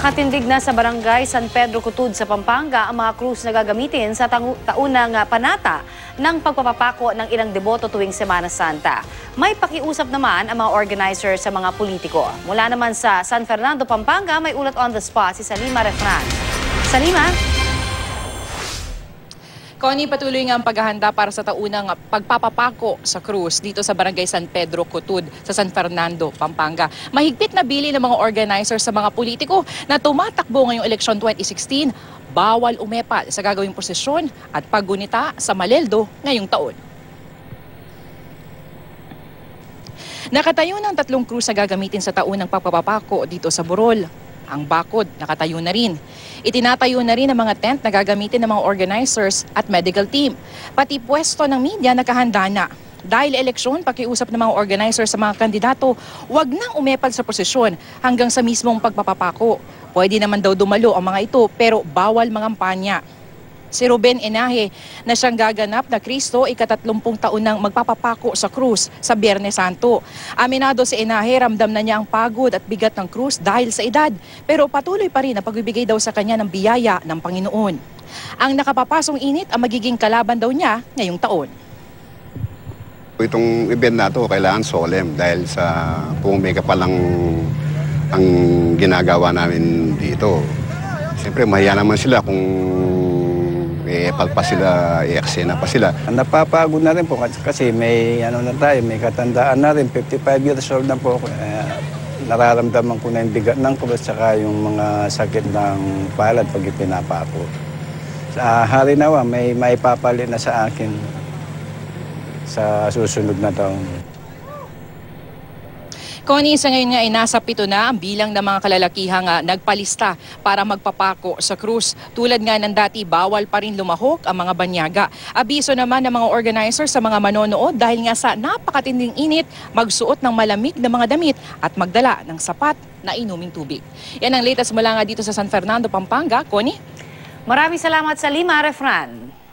Nakatindig na sa Barangay San Pedro Kutod sa Pampanga ang mga krus na gagamitin sa taunang panata ng pagpapapako ng ilang deboto tuwing Semana Santa. May pakiusap naman ang mga organizer sa mga politiko. Mula naman sa San Fernando, Pampanga, may ulat on the spot si Salima Refran. Salima? Connie, patuloy nga ang paghahanda para sa taunang pagpapapako sa krus dito sa Barangay San Pedro Kutod sa San Fernando, Pampanga. Mahigpit na bili ng mga organizers sa mga politiko na tumatakbo ngayong eleksyon 2016, bawal umepal sa gagawing prosesyon at paggunita sa Maleldo ngayong taon. Nakatayo ng tatlong krus na gagamitin sa taunang pagpapapako dito sa Borol. Ang bakod, nakatayo na rin. Itinatayo na rin ang mga tent na gagamitin ng mga organizers at medical team. Pati pwesto ng media nakahanda na. Dahil eleksyon, pakiusap ng mga organizers sa mga kandidato, huwag nang umepal sa prosesyon hanggang sa mismong pagpapapako. Pwede naman daw dumalo ang mga ito pero bawal mangampanya. Si Ruben Enaje na siyang gaganap na Kristo, ika-30 taon nang magpapapako sa krus sa Bierne Santo. Aminado si Enaje, ramdam na niya ang pagod at bigat ng krus dahil sa edad, pero patuloy pa rin ang pagbibigay daw sa kanya ng biyaya ng Panginoon. Ang nakapapasong init ang magiging kalaban daw niya ngayong taon. Itong event na ito kailangan solemn dahil sa pumika pa lang ang ginagawa namin dito. Siyempre mahiya naman sila kung palpa sila, i-eksena pa sila. Napapagod na rin po kasi may ano na tayo, may katandaan na rin, 55 years old na po. Nararamdaman ko na yung bigat ng kubas saka yung mga sakit ng palad pag ipinapako. Sa hari nawa, may maipapalit na sa akin sa susunod na taon. Connie, sa ngayon nga ay nasa 7 na ang bilang ng mga kalalakihang nagpalista para magpapako sa krus. Tulad nga ng dati, bawal pa rin lumahok ang mga banyaga. Abiso naman ng mga organizer sa mga manonood dahil nga sa napakatinding init, magsuot ng malamig na mga damit at magdala ng sapat na inuming tubig. Yan ang latest mula nga dito sa San Fernando, Pampanga. Connie? Maraming salamat sa Salima Refran.